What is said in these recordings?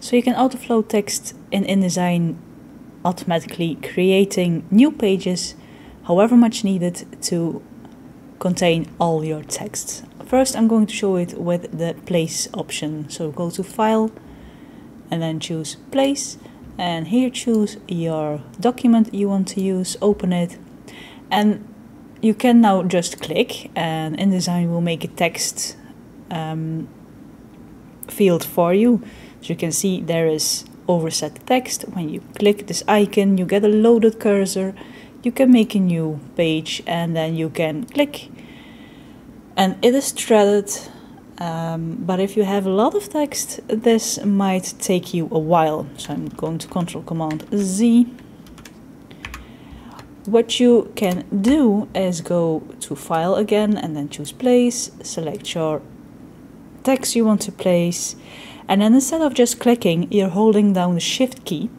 So you can autoflow text in InDesign, automatically creating new pages, however much needed, to contain all your text. First, I'm going to show it with the place option. So go to File and then choose Place, and here choose your document you want to use, open it, and you can now just click, and InDesign will make a text field for you. So you can see there is overset text. When you click this icon, you get a loaded cursor. You can make a new page and then you can click, and it is threaded, but if you have a lot of text, this might take you a while. So I'm going to Ctrl+Command+Z. What you can do is go to File again and then choose Place, select your text you want to place, and then instead of just clicking, you're holding down the Shift key,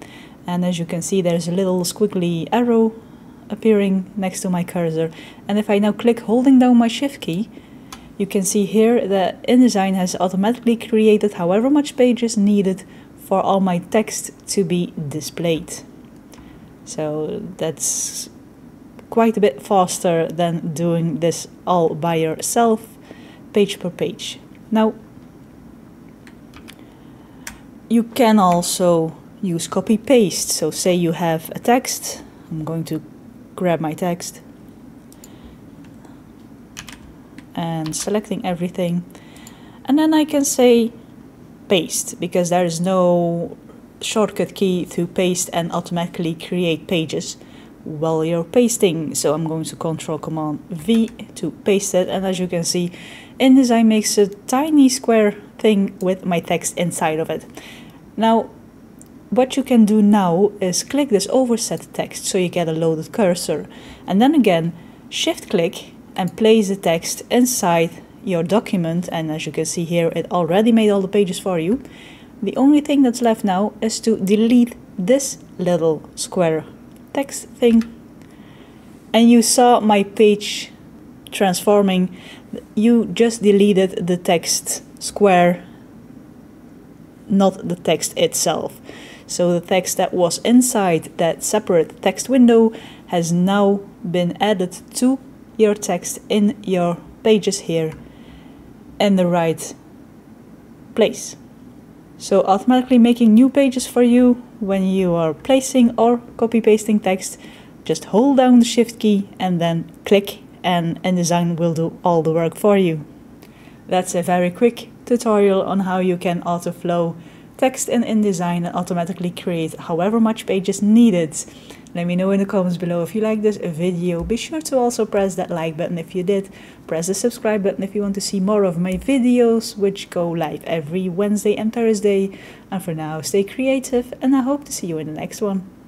and as you can see there's a little squiggly arrow appearing next to my cursor, and if I now click holding down my Shift key, you can see here that InDesign has automatically created however much pages needed for all my text to be displayed. So that's quite a bit faster than doing this all by yourself, page per page. Now you can also use copy paste. So say you have a text, I'm going to grab my text and selecting everything, and then I can say paste, because there is no shortcut key to paste and automatically create pages while you're pasting. So I'm going to Ctrl+Command+V to paste it, and as you can see, InDesign makes a tiny square thing with my text inside of it. Now what you can do now is click this overset text, so you get a loaded cursor, and then again shift click and place the text inside your document, and as you can see here, it already made all the pages for you. The only thing that's left now is to delete this little square text thing, and you saw my page transforming. You just deleted the text square, not the text itself. So the text that was inside that separate text window has now been added to your text in your pages here in the right place. So automatically making new pages for you when you are placing or copy pasting text. Just hold down the Shift key and then click, and InDesign will do all the work for you. That's a very quick tutorial on how you can autoflow text in InDesign and automatically create however much pages needed. Let me know in the comments below if you like this video. Be sure to also press that like button if you did. Press the subscribe button if you want to see more of my videos, which go live every Wednesday and Thursday. And for now, stay creative, and I hope to see you in the next one.